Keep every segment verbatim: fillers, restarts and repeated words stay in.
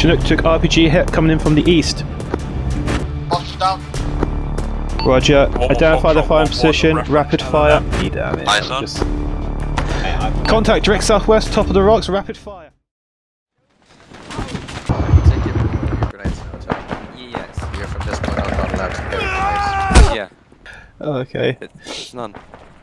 Chinook took R P G hit coming in from the east. Hostage down. Roger. Identify the firing position. Rapid fire. Contact direct southwest, top of the rocks. Rapid fire. Oh, okay. There's none.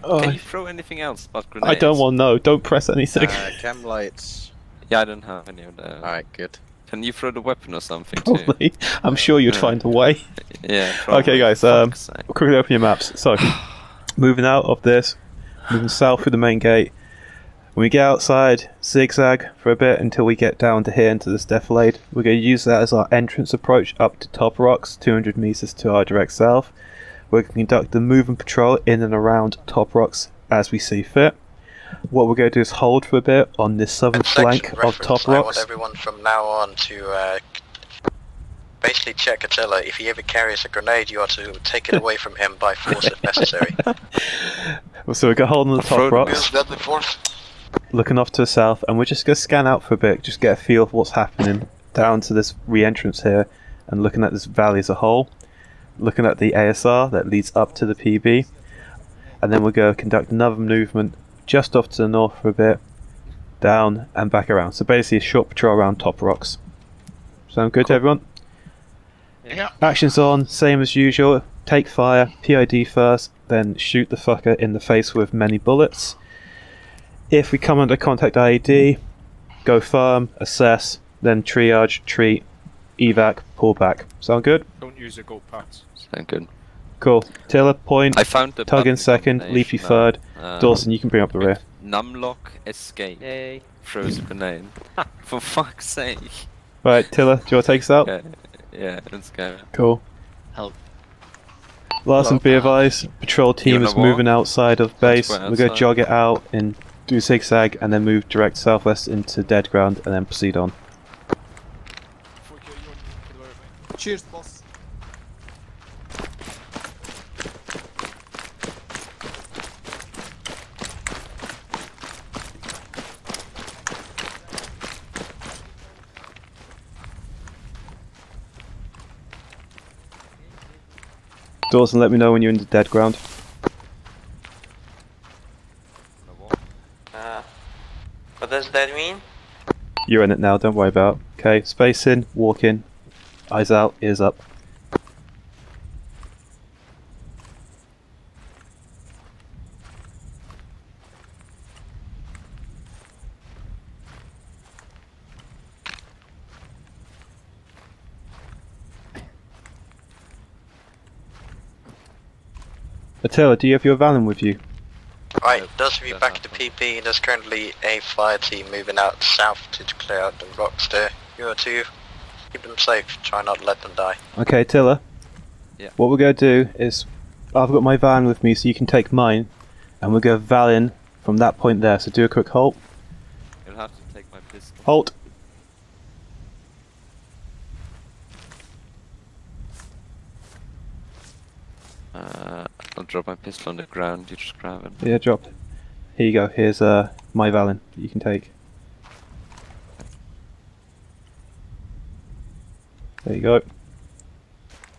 Oh. Can you throw anything else but grenades? I don't want no. Don't press anything. Uh, cam lights. Yeah, I don't have any of that. Alright, good. Can you throw the weapon or something too? Probably. I'm sure you'd find a way. Yeah. Probably. Okay, guys. Um, quickly open your maps. So, moving out of this, moving south through the main gate. When we get outside, zigzag for a bit until we get down to here into this defilade. We're going to use that as our entrance approach up to Top Rocks, two hundred meters to our direct south. We're going to conduct the move and patrol in and around Top Rocks as we see fit. What we're going to do is hold for a bit on this southern flank of Top Rocks. I want everyone from now on to uh, basically check Attila. If he ever carries a grenade, you are to take it away from him by force if necessary. Well, so we're going to hold on the Top Rocks, looking off to the south, and we're just going to scan out for a bit, just get a feel of what's happening down to this re-entrance here, and looking at this valley as a whole. Looking at the A S R that leads up to the P B, and then we'll go conduct another movement just off to the north for a bit, down and back around. So basically a short patrol around Top Rocks. Sound good cool to everyone? Yeah. Action's on, same as usual. Take fire, P I D first, then shoot the fucker in the face with many bullets. If we come under contact I E D, go firm, assess, then triage, treat, evac, pull back. Sound good? Don't use a gold pads. Sound good. Cool. Tiller, point. I found the Tuggins second, Leafy third. Um, Dawson, you can bring up the rear. Numlock, escape. Yay. Throws the name. For fuck's sake. Right, Tiller, do you want to take us out? Yeah, yeah, let's go. Cool. Help. Larson, be advised. Patrol team is moving outside of base. We're going to jog it out and do zigzag and then move direct southwest into dead ground and then proceed on. Cheers, boss. Dawson, let me know when you're in the dead ground. Uh, what does that mean? You're in it now, don't worry about it. Okay, space in, walk in. Eyes out, ears up. Attila, do you have your Vallon with you? Right, those of you back at the P B, there's currently a fire team moving out south to clear out the rocks there. You are too. Keep them safe, try not to let them die. Okay, Tiller. Yeah. What we're going to do is, I've got my van with me so you can take mine, and we'll go Vallon from that point there, so do a quick halt. You'll have to take my pistol. Halt! Uh, I'll drop my pistol on the ground, you just grab it. Yeah, drop it. Here you go, here's uh, my Vallon that you can take. There you go.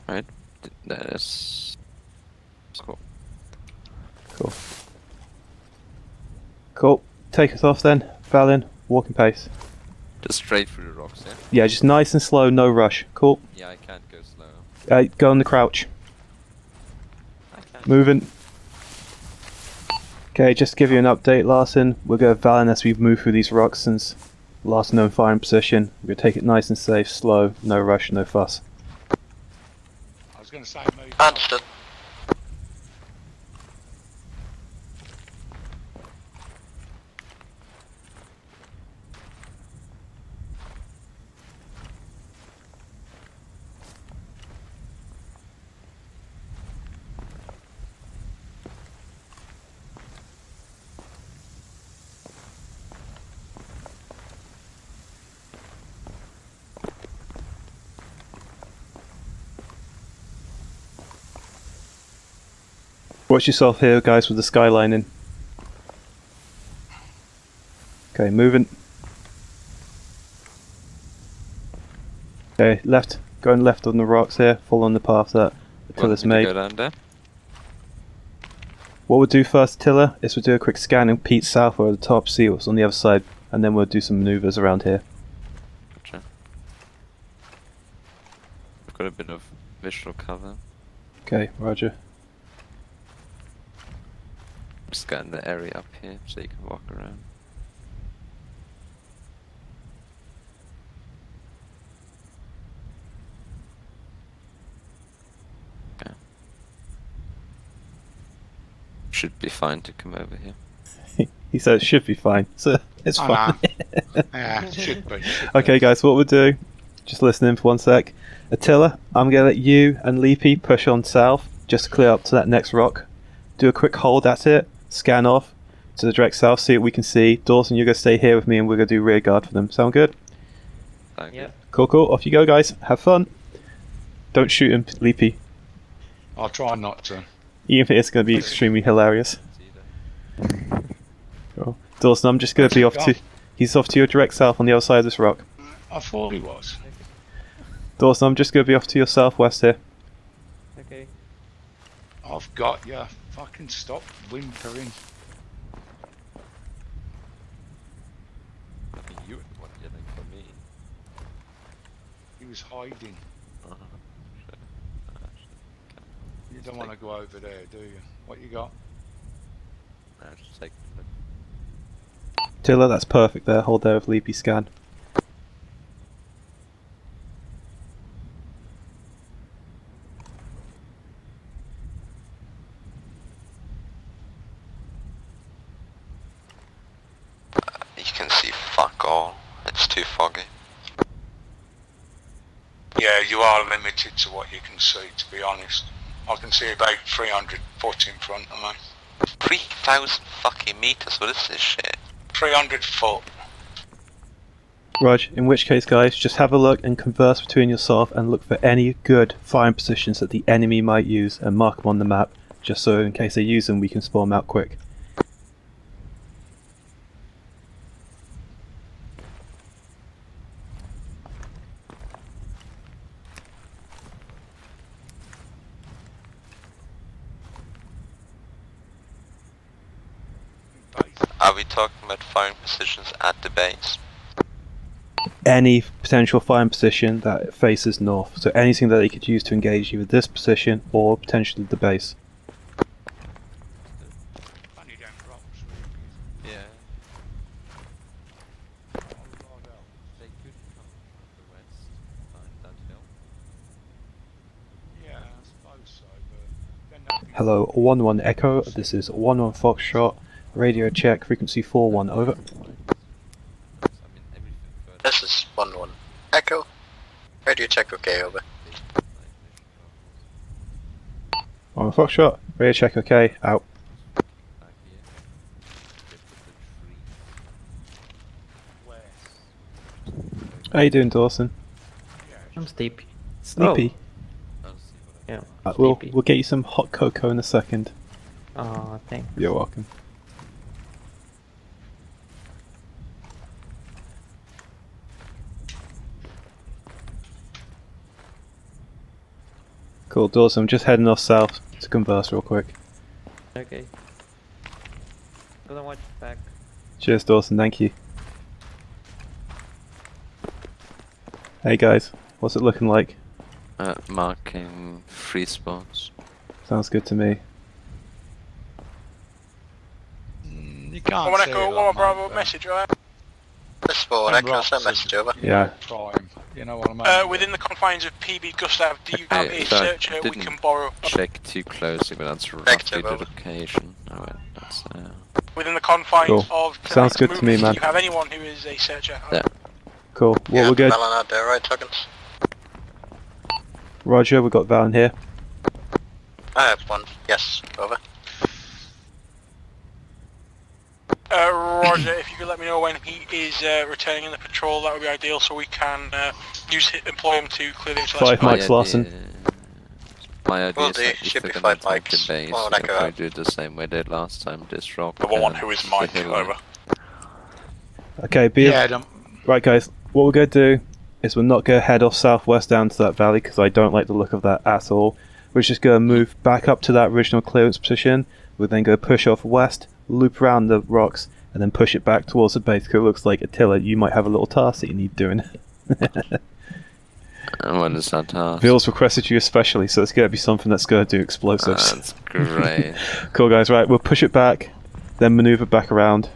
Alright, that's cool. Cool. Cool. Take us off then, Vallon, walking pace. Just straight through the rocks, yeah? Yeah, just nice and slow, no rush. Cool. Yeah, I can't go slow. Uh, go on the crouch. I can't. Moving. Okay, just to give you an update, Larson, we'll go Vallon as we move through these rocks since last known firing position. We're going to take it nice and safe, slow, no rush, no fuss. I was going to say move. Understood. Watch yourself here, guys, with the skyline in. Okay, moving. Okay, left, going left on the rocks here, following the path that Tiller's made. Go down there. What we'll do first, Tiller, is we'll do a quick scan and peek south over the top, see what's on the other side, and then we'll do some manoeuvres around here. Gotcha. I've got a bit of visual cover. Okay, roger. Just scan the area up here so you can walk around. Yeah. Should be fine to come over here. He said it should be fine, so it's oh, fine. Nah. Yeah, it should be. Should okay be. Guys, what we'll do, just listen in for one sec. Attila, I'm going to let you and Leafy push on south, just to clear up to that next rock. Do a quick hold at it, scan off to the direct south, see what we can see. Dawson, you're going to stay here with me and we're going to do rear guard for them. Sound good? Thank you. Cool, cool. Off you go, guys. Have fun. Don't shoot him, Leapy. I'll try not to. Even if it's going to be extremely hilarious. Cool. Dawson, I'm just going to be off to... He's off to your direct south on the other side of this rock. I thought he was. Dawson, I'm just going to be off to your southwest here. Okay. I've got you. Fucking stop whimpering. I think you would want you think for me. He was hiding. Uh-huh. You don't want to go over there, do you? What you got? Nah, just take the look. Tiller, that's perfect there. Hold there with Leapy scan. You are limited to what you can see, to be honest. I can see about three hundred foot in front of me. three thousand fucking meters, what is this shit? three hundred foot. Rog, in which case, guys, just have a look and converse between yourself and look for any good firing positions that the enemy might use and mark them on the map, just so in case they use them we can spawn them out quick. Are we talking about firing positions at the base? Any potential firing position that faces north. So anything that they could use to engage you with this position or potentially the base. Yeah. Hello, one one Echo. This is one one Foxtrot. Radio check, frequency four one, over. This is one one Echo. Radio check, okay, over. one one Foxtrot, radio check, okay, out. How you doing, Dawson? I'm sleepy. Sleepy? Oh. Yeah. Uh, we'll, we'll get you some hot cocoa in a second. Oh, thanks. You're welcome. Cool, Dawson, I'm just heading off south to converse real quick. Okay. Gonna watch back. Cheers, Dawson, thank you. Hey guys, what's it looking like? Uh, marking three spots. Sounds good to me. Mm, you can't one Echo, one Bravo, message, right? This for Echo, send message over. Yeah. Prime. You know what I mean? Uh, within the confines of P B, Gustav, do you have a searcher we can borrow? Check too closely, but that's roughly the location. Oh, wait, that's, uh... Within the confines cool. of the Sounds good movie, to me, man. Do you have anyone who is a searcher? Yeah. Cool. What yeah, we're good? Vallon out there, right, Tuggins? Roger, we've got Vallon here. I have one. Yes, over. Uh, Roger, if you could let me know when he is uh, returning in the patrol, that would be ideal, so we can uh, use him, employ him to clear the installation. Five mics, Larson. My idea well, is that should be five mics. Base, well, so I do it the same way they did last time. This rock. The one who is mine. Over. Okay, be yeah, right, guys. What we're going to do is we're not going to head off southwest down to that valley, because I don't like the look of that at all. We're just going to move back up to that original clearance position. We're then going to push off west, loop around the rocks, and then push it back towards the base, because it looks like, Attila, you might have a little task that you need doing. Oh, what is that task? Vils requested you especially, so it's going to be something that's going to do explosives. That's great. Cool, guys. Right, we'll push it back, then maneuver back around.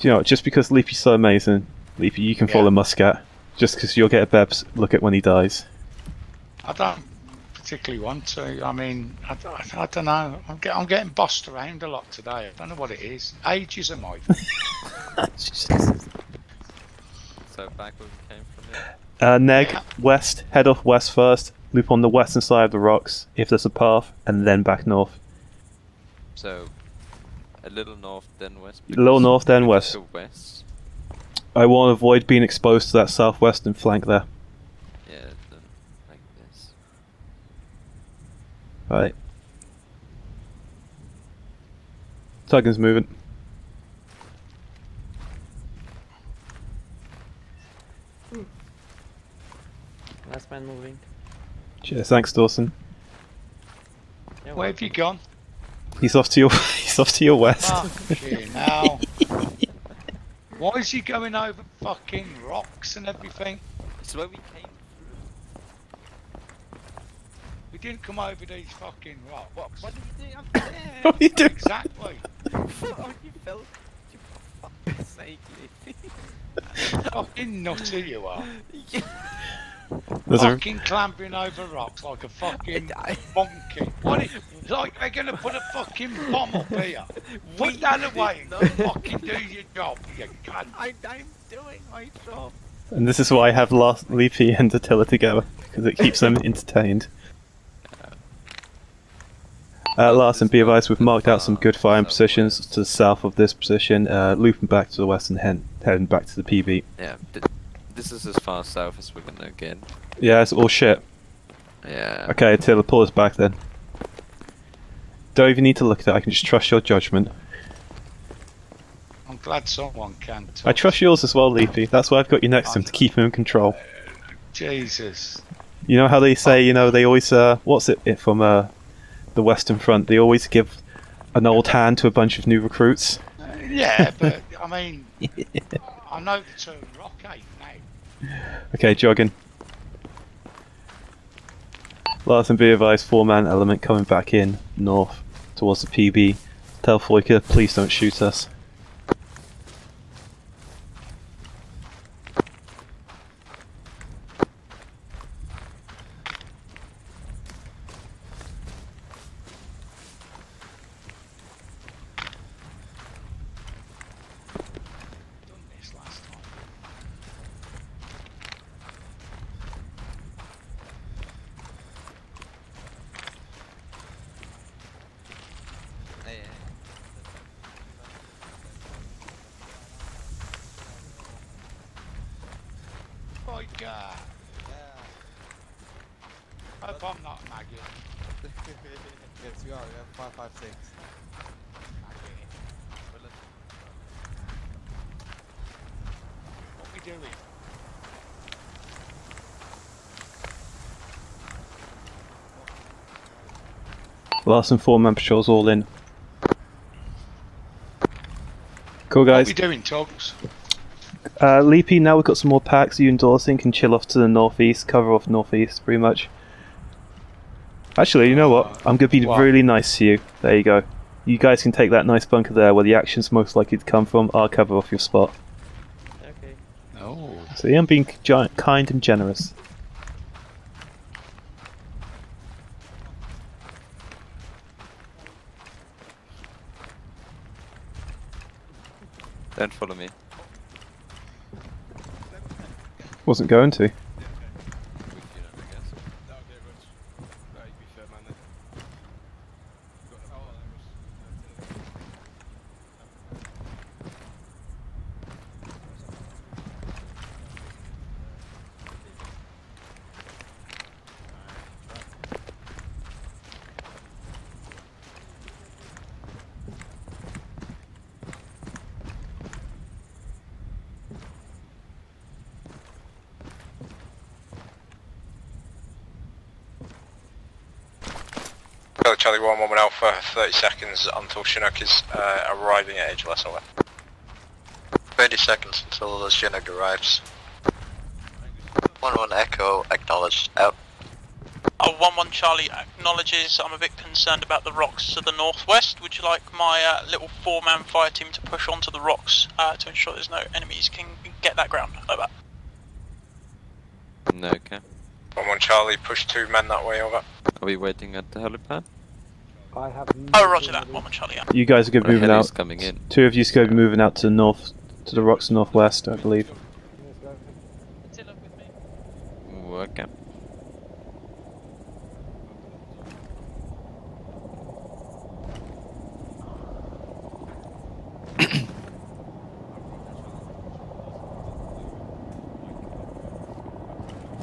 Do you know, just because Leafy's so amazing, Leafy, you can yeah. follow Muscat, just because you'll get a better look at when he dies. I don't particularly want to. I mean, I, I, I don't know. I'm, get, I'm getting bossed around a lot today. I don't know what it is. Ageism, I think. Jesus. So back where we came from here. Uh, Neg, yeah. west, head off west first, loop on the western side of the rocks, if there's a path, and then back north. So, a little north, then west? A little north, then west. west. I want to avoid being exposed to that southwestern flank there. Yeah, then like this. Right. Tuggins moving. Last man moving. Cheers, thanks Dawson. Yeah, where have you gone? He's off to your he's off to your west. Fucking hell. Why is he going over fucking rocks and everything? It's where we came through. We didn't come over these fucking rocks. What did you do? I'm there. What are you doing? Exactly. Oh, you fell. You fucking sake, fucking nutty you are. Yeah. There's fucking a... clambering over rocks like a fucking monkey. What is it? Like they're gonna put a fucking bomb up here. Put that away. No. Fucking do your job, you cunt. I, I'm doing my job. And this is why I have last Leafy and Attila together, because it keeps them entertained. Uh, Larson, be advised, we've marked out some good firing positions to the south of this position, uh, looping back to the west and head heading back to the P B. Yeah. This is as far south as we're gonna get. Yeah, it's all shit. Yeah. Okay, Attila, pull us back then. Don't even need to look at it, I can just trust your judgment. I'm glad someone can talk. I trust yours as well, Leafy. That's why I've got you next to him, to keep him in control. Uh, Jesus. You know how they say, you know, they always, uh, what's it, it from uh, the Western Front? They always give an old hand to a bunch of new recruits. Uh, yeah, but, I mean, yeah. I know the term rocket now. Okay, jogging. Larson, be advised, four-man element coming back in, north, towards the P B. Tell Boyka, please don't shoot us. Larson, four-man patrols all in. Cool, guys. What are we doing, Togs? Uh, Leapy, now we've got some more packs. You and Dawson can chill off to the northeast, cover off northeast, pretty much. Actually, you know what? I'm going to be wow. really nice to you. There you go. You guys can take that nice bunker there, where the action's most likely to come from. I'll cover off your spot. Okay. Oh. So yeah, I'm being giant, kind and generous. Don't follow me. Wasn't going to. Charlie one, one, one Alpha, thirty seconds until Chinook is uh, arriving at H L S North. thirty seconds until the Chinook arrives. one one Echo, acknowledged, out. Uh, one one Charlie acknowledges. I'm a bit concerned about the rocks to the northwest. Would you like my uh, little four-man fire team to push onto the rocks uh, to ensure there's no enemies? Can get that ground, over. No, okay. one one Charlie, push two men that way, over. Are we waiting at the helipad? I have no oh, roger that, one one Charlie, yeah. You guys are good moving out. Coming in. Two of you go moving out to the north, to the rocks northwest, I believe. Attila with me. Okay.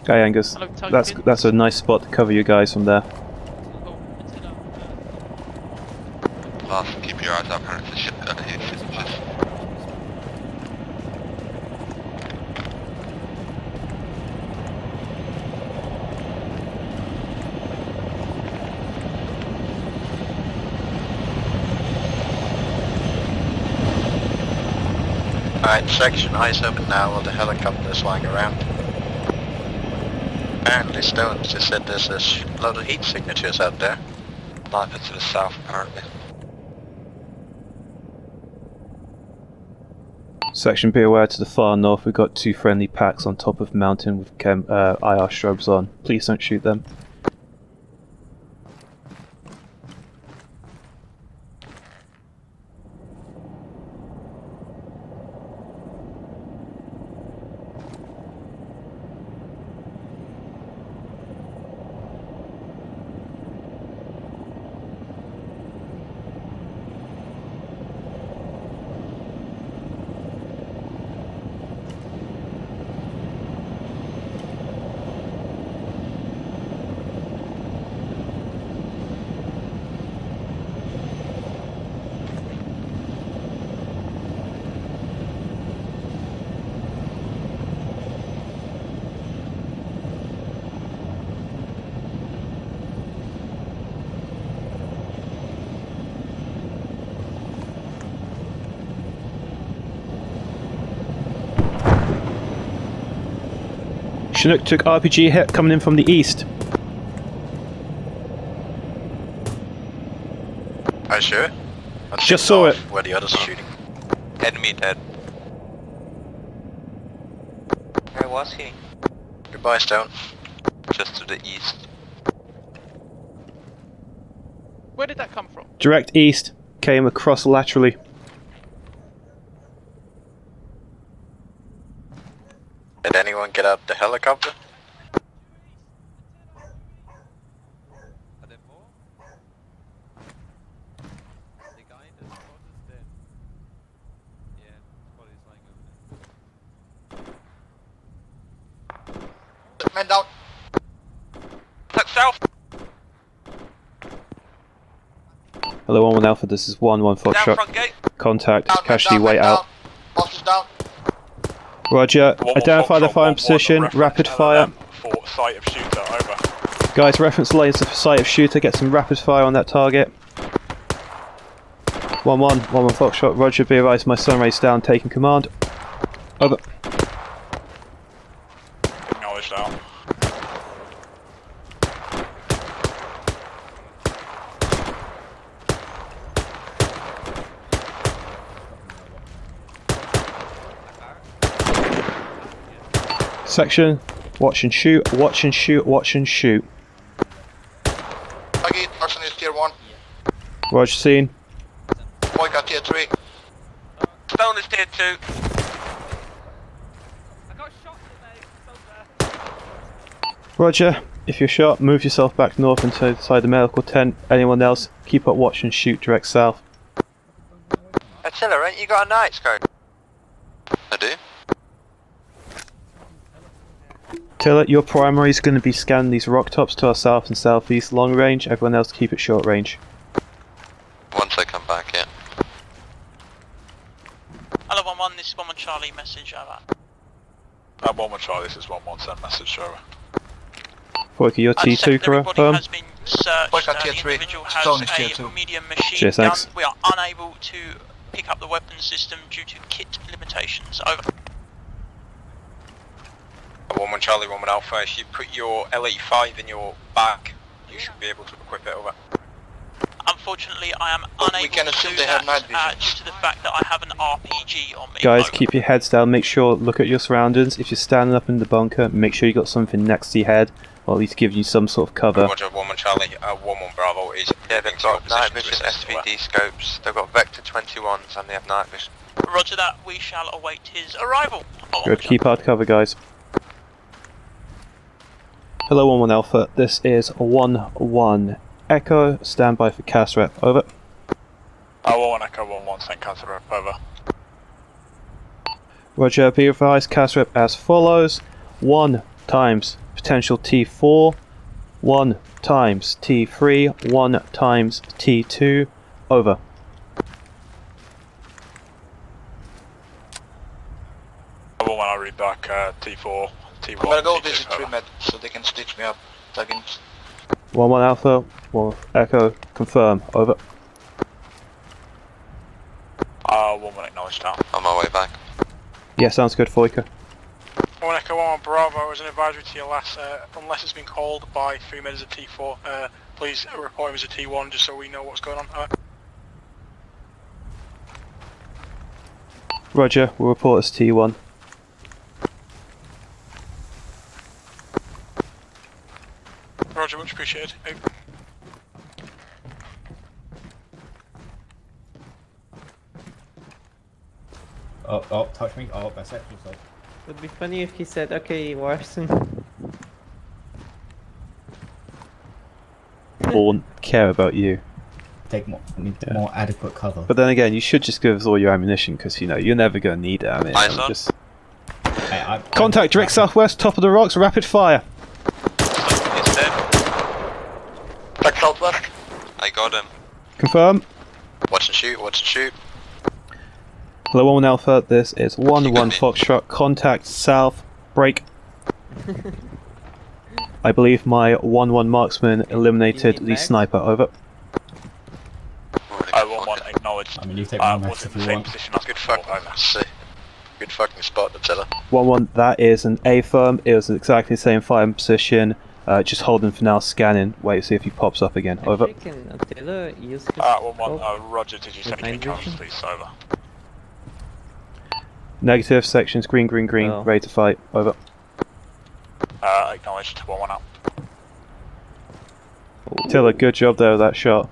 Hi Angus, hello, that's that's a nice spot to cover you guys from there. Larson, keep your eyes up and it's a ship under here. Alright, section eyes open now while the helicopter's lying around. Apparently Stone just said there's a load of heat signatures out there. Live to the south apparently. Section be aware to the far north, we've got two friendly packs on top of mountain with chem, uh, I R shrubs on. Please don't shoot them. Chinook took R P G hit coming in from the east. Are you sure? I just saw it. Where the others are shooting. Enemy dead. Where was he? Goodbye, Stone. Just to the east. Where did that come from? Direct east. Came across laterally. Did anyone get out the helicopter? Man down. Look south. Hello, one one Alpha. This is one one Foxtrot. Contact. Casualty way out. Boxes down. Roger, one identify one, the firing position, one, rapid fire. For sight of shooter, over. Guys, reference laser for sight of shooter, get some rapid fire on that target. one one, one one Foxtrot, Roger, be advised, my sunray's down, taking command. Over. Acknowledge down. Section, watch and shoot, watch and shoot, watch and shoot. Again, Larson is tier one. Roger, seen. Boyka tier three. Stone is tier two. I got shot today. Roger, if you're shot, move yourself back north inside the medical tent. Anyone else, keep up watch and shoot direct south. Attila, ain't you got a night scope? I do. Tiller, your primary is going to be scanning these rock tops to our south and southeast long range, everyone else keep it short range. Once I come back, yeah. Hello one one, this is one one Charlie, message over. Uh, one one Charlie, this is one one, send message over. Boyka, your T two, correct? Everybody has been searched. Boyka, tier uh, the individual three. Stone has is tier a two. Medium machine gun. We are unable to pick up the weapon system due to kit limitations. Over. one one Charlie, one one Alpha, if you put your L E five in your bag, you should be able to equip it, over. Unfortunately, I am but unable to do they that have uh, due to the fact that I have an R P G on me. Guys, over. Keep your heads down, make sure, look at your surroundings. If you're standing up in the bunker, make sure you got something next to your head, or at least give you some sort of cover. Roger, one one Charlie, one one Bravo is... Yeah, they've got night vision S V D scopes, they've got Vector twenty-ones and they have night vision. Roger that, we shall await his arrival. Good, keep hard cover, guys. Hello one one Alpha, this is one one Echo, stand by for CASREP, over. Oh, one one Echo, one one, send CASREP, over. Roger, be advised, CASREP as follows. one times potential T four, one times T three, one times T two, over. one one, I'll read back uh, T four. T one, I'm gonna go visit Trimed so they can stitch me up. Tuggins. one one Alpha, one Echo, confirm, over. Uh, one one acknowledged now. On my way back. Yeah, sounds good, Foyka. one Echo, one one Bravo is an advisory to your last, uh, unless it's been called by three men as a T four, uh, please report him as a T one just so we know what's going on. Uh. Roger, we'll report as T one. Roger, much appreciated. Hey. Oh, oh, touch me. Oh, that's actually so. It would be funny if he said, okay, Larson. Won't care about you. Take more, need yeah. more adequate cover. But then again, you should just give us all your ammunition, because, you know, you're never going to need it. I mean, I'm just... hey, I'm, Contact I'm, direct I'm, southwest, top of the rocks, rapid fire. Southwest. I got him. Confirm. Watch and shoot, watch and shoot. Hello one one Alpha, this is one one Foxtrot, contact south, break. I believe my one one Marksman eliminated the bags? Sniper, over. I one one acknowledged. I mean, you take um, one was in the same want. Position as good fuck, I Good fucking spot, Attila. one one, that is an A firm, it was exactly the same firing position. Uh, just hold him for now, scanning, wait, see if he pops up again, over. Can Attila use his uh, one, one, uh, Roger, did you say anything comes, please, over. Negative, sections, green, green, green, oh. ready to fight, over. Uh, acknowledged, one one up. Attila, good job there with that shot.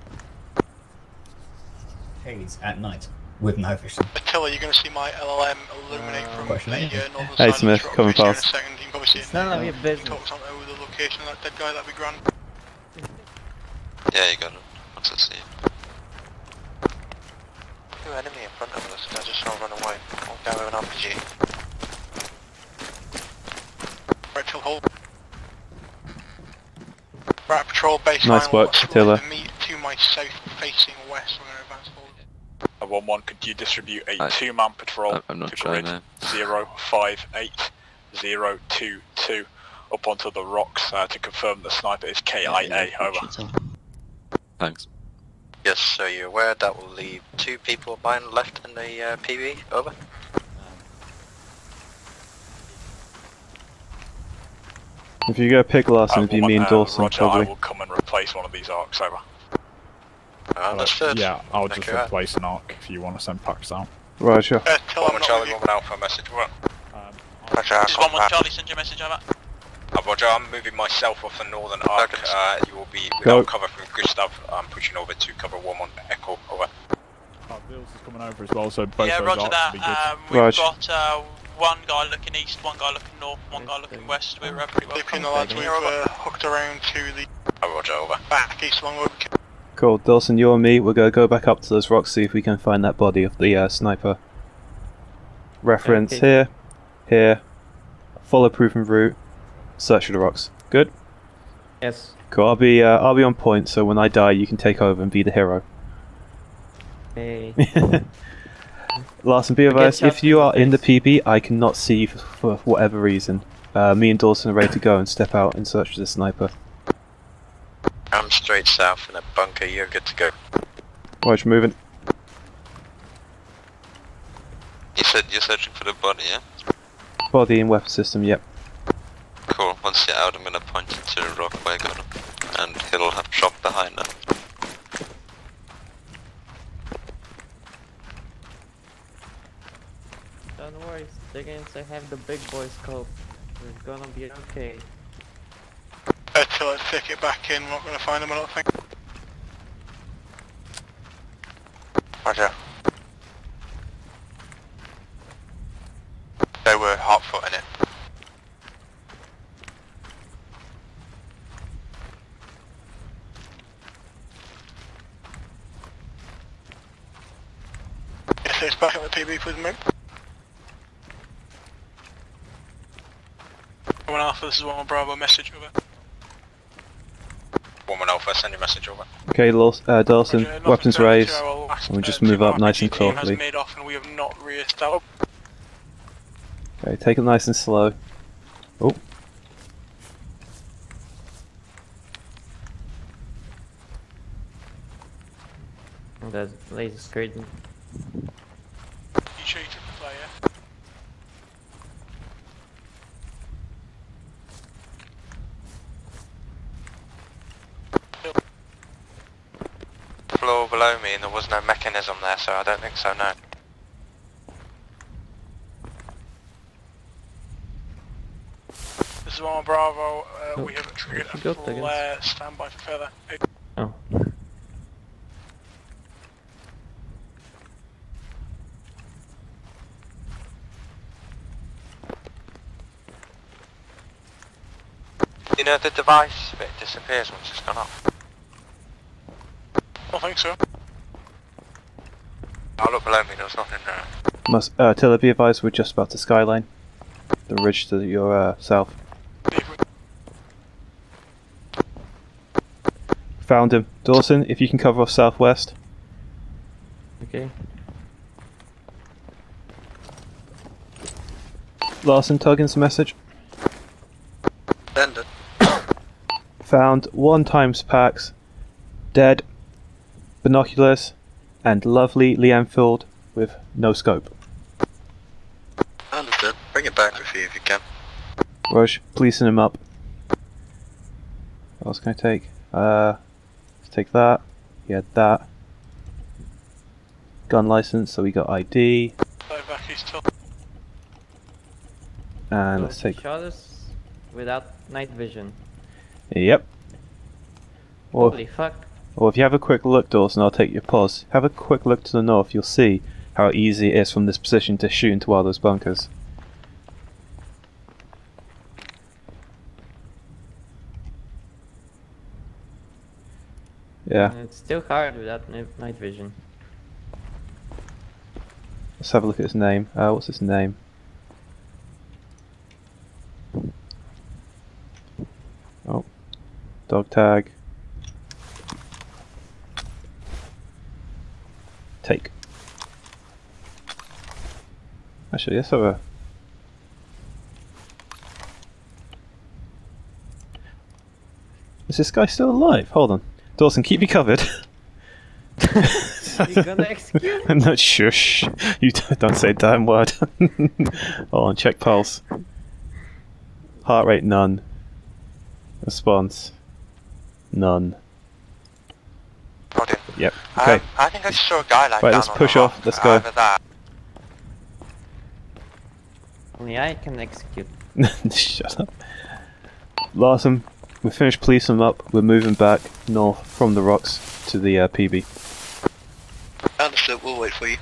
Haze at night, with no vision. Attila, you're going to see my L R M illuminate uh, from the uh, northern Hey Smith, coming past. It's none of your business. That dead guy, that'd be grand. Yeah, you got him. Once I see him. Two enemy in front of us, and I just saw run away. Walk down with an R P G. Right, till hold. Right, patrol baseline. Nice work, Tiller. To my south, facing west. I'm gonna advance forward. A one one. Could you distribute a I, two-man patrol I, I'm not to sure grid zero five eight zero two two? Up onto the rocks uh, to confirm the sniper is K I A, over. Thanks. Yes, so you're aware that will leave two people behind left in the uh, P B, over. If you go pick Larson, it'd be me and Dawson, Roger, probably. I will come and replace one of these arcs, over. Uh, Understood. Yeah, I'll Thank just replace right. an arc if you want to send packs out. Roger. Uh, one one Charlie, one one Alpha, message, what? Um, Roger, this is one one Charlie, send your message, over. Uh, Roger, I'm moving myself off the northern arc. Uh, you will be without Go. cover from Gustav. I'm pushing over to cover one one Echo, over. Uh, Vils is coming over as well, so both yeah, those Roger arcs that. Will be good. Um, we've Roger. got uh, one guy looking east, one guy looking north, one guy looking west. We're pretty well covered. The lads, we've uh, hooked around to the... Uh, Roger, over. Back east along over. Cool, Dawson, you and me, we're going to go back up to those rocks, see if we can find that body of the uh, sniper. Reference okay. here, here, follow proven route. Search for the rocks. Good? Yes. Cool, I'll be, uh, I'll be on point, so when I die you can take over and be the hero. Hey. Larson, be advised, if you are in the P B, I cannot see you for, for whatever reason. Uh, me and Dawson are ready to go and step out in search of the sniper. I'm straight south in a bunker, you're good to go. Watch moving. You said you're searching for the body, yeah? Body and weapon system, yep. Cool, once you're out I'm gonna point you to the rock where I got him. And he'll have dropped behind him. Don't worry, Tuggins, I have the big boy scope. It's gonna be okay. Attila, take it back in, we're not gonna find him, I don't think. Roger. They were hot footing it. Yes, it's back at the P B, please move. One Alpha, this is one Bravo, message over. One Alpha, send your message over. Okay, uh, Dawson, Roger, weapons raised. And we just uh, move up nice and quietly. Okay, take it nice and slow. Oh. That laser's crazy. You sure you took the player? Yeah? Floor below me and there was no mechanism there, so I don't think so, no. This is one Bravo, uh, oh, we have triggered a flare, standby for further. Oh. You know the device, but it disappears once it's gone off. I don't think so. I'll look below me, there was nothing there. Must, uh, Tiller, be advised, we're just about to skyline. The ridge to your, uh, south. Found him. Dawson, if you can cover off southwest. Okay. Larson, Tuggins message. Ended. Found one times packs, dead, binoculars, and lovely Lee-Enfield with no scope. Understood. Bring it back with you if you can. Rush, policing him up. What else can I take? Uh, let's take that. He had that. Gun license, so we got I D. And let's take... shot us without night vision. Yep. Or, holy fuck. Or if you have a quick look, Dawson, I'll take your pause. Have a quick look to the north, you'll see how easy it is from this position to shoot into all those bunkers. Yeah. It's still hard without night vision. Let's have a look at his name. Uh, what's his name? Oh. Dog tag. Take. Actually, let's have a... Is this guy still alive? Hold on. Dawson, keep me covered. Are you gonna execute? I'm not sure. Shh. You don't say a damn word. Hold on, check pulse. Heart rate, none. Response, none. Got it. Yep. Okay. Um, I think I saw a guy like that. Right, let's push off. Let's go. Only I can execute. Shut up. Larson. We finished policing them up, we're moving back north from the rocks to the uh, P B. Understood, we'll wait for you.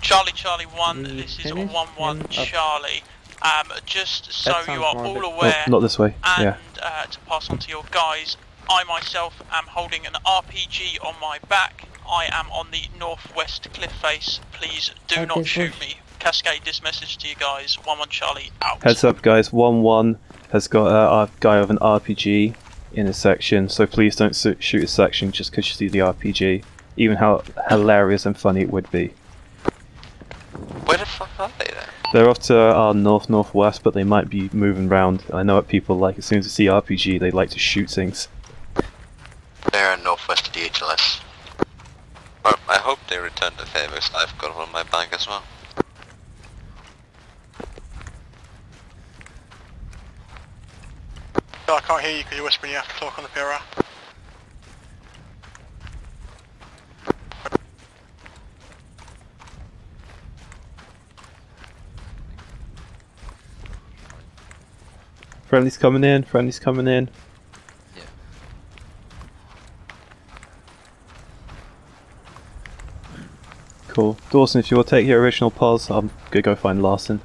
Charlie Charlie one, mm, this is one one Charlie. Um, just so you are all aware, oh, not this way. And yeah. uh, to pass on to your guys, I myself am holding an R P G on my back. I am on the northwest cliff face. Please do okay, not shoot me. Cascade this message to you guys. One one Charlie out. Heads up guys, one one has got uh, a guy with an R P G in his section, so please don't shoot his section just because you see the R P G, even how hilarious and funny it would be. Where the fuck are they then? They're off to our north-northwest, but they might be moving round. I know what people like, as soon as they see R P G they like to shoot things. There are northwest of the H L S. Well, I hope they return the favours. I've got one in my bag as well. No, I can't hear you because you're whispering. You have to talk on the P R R. Friendly's coming in, friendly's coming in. Yeah. Cool. Dawson, if you will take your original pulse, I'm gonna go find Larson.